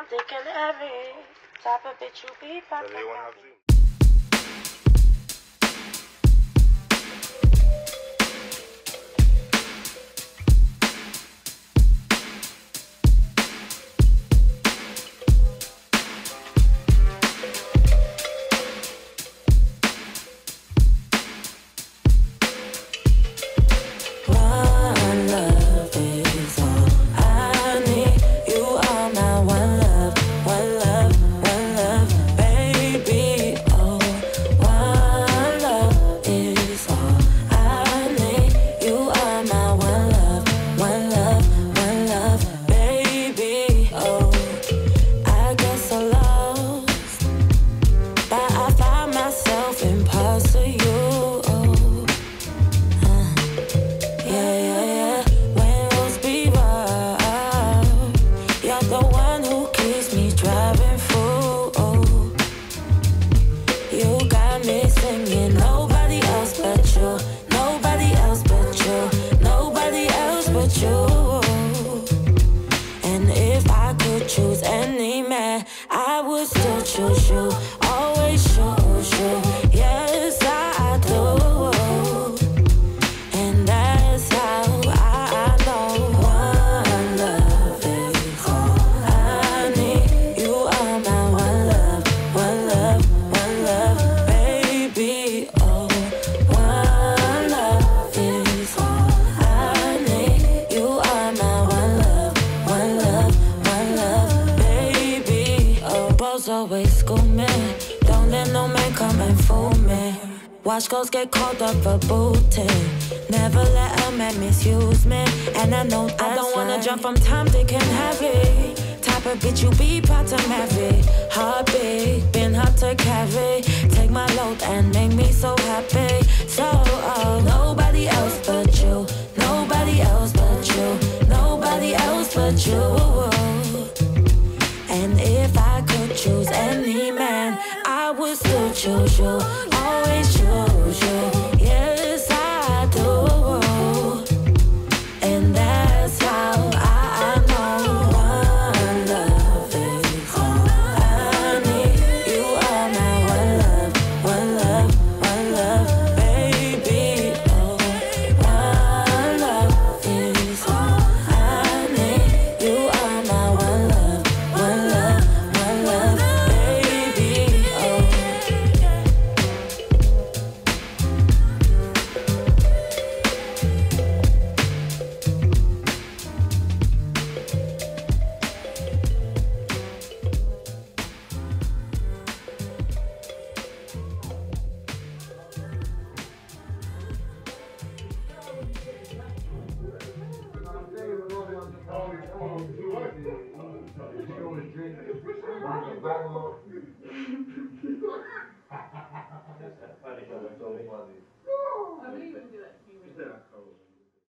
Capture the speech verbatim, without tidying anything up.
I'm thinking every type of bitch you be poppin'. Watch girls get caught up for booty. Never let a man misuse me. And I know I don't wanna right. jump from time they can have it. Type of bitch you be, bottom heavy. Heartbeat, been hard to carry. Take my load and make me so happy. So uh, nobody else but you. Nobody else but you. Nobody else but you. And if I could choose any man, I would still choose you. Always choose you. Yes, I do. And that's how I, I know one love is all I need. You are my one love, one love, one love, baby. Oh, one love is all I need. You are my one love, one love, one love, baby. Oh. I believe you can do it.